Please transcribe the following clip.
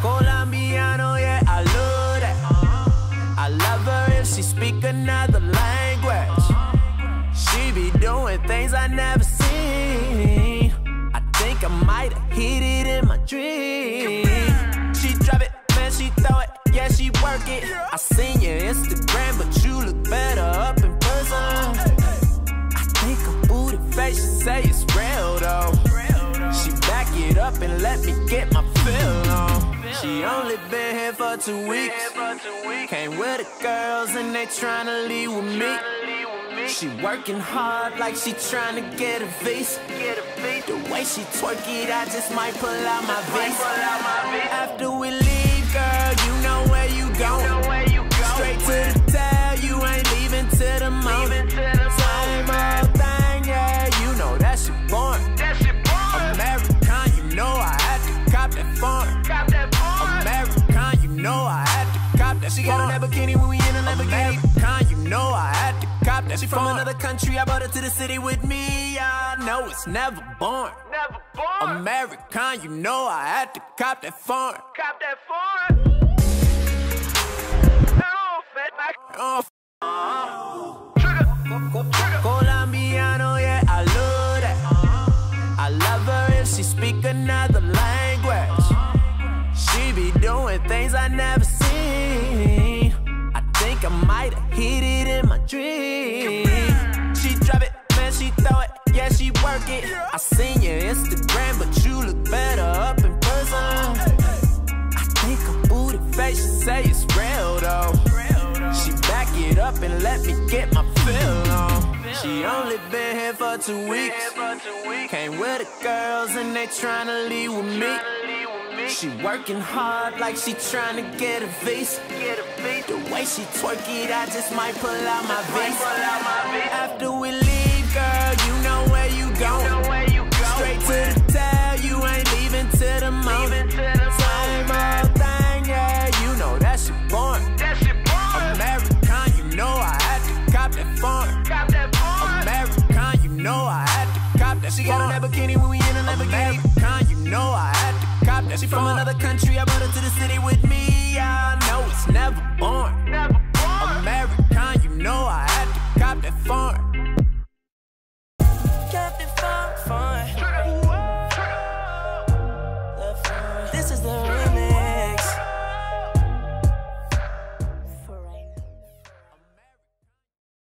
Colombiano, yeah, I love that. I love her if she speak another language. She be doing things I never seen. I think I might have hit it in my dream. She drop it, man, she throw it, yeah, she work it. I seen your Instagram, but you look better up in person. I think her booty face, she say it's real though. She back it up and let me get my fill on. She only been here for 2 weeks. Came with the girls and they tryna leave with me. She working hard like she tryna get a visa. The way she twerk it, I just might pull out my visa. After we leave, girl, you know where you going. Straight to the tail, you ain't leaving till the moment. Same old thing, yeah, you know that shit boring. American, you know I had to cop that foreign. American, you know I had to cop that. She got a Lamborghini when we in a Lamborghini. American, you know I had to cop that. She from another country, I brought her to the city with me. I know it's never born. American, you know I had to cop that foreign. Colombiano, yeah, I love that. I love her if she speak another language. She be doing things I never seen. I think I might have hit it in my dream. She drop it, man, she throw it, yeah, she work it. I seen your Instagram, but you look better up in person. I think her booty face, she say it's real though. She back it up and let me get my fill on. She only been here for 2 weeks. Came with the girls and they tryna leave with me. She working hard like she tryna get a visa. The way she twerk it, I just might pull out my visa. After we leave, girl, you know where you going. Straight to the tail, you ain't leaving till the moment. Same old thing, yeah, you know that shit boring. American, you know I had to cop that foreign. American, you know I had to cop that. She got a Lamborghini when we in a Lamborghini. American, you know I had to cop that. She from another country, I brought her to the city with me. I know it's never born. American, you know I had to cop that foreign.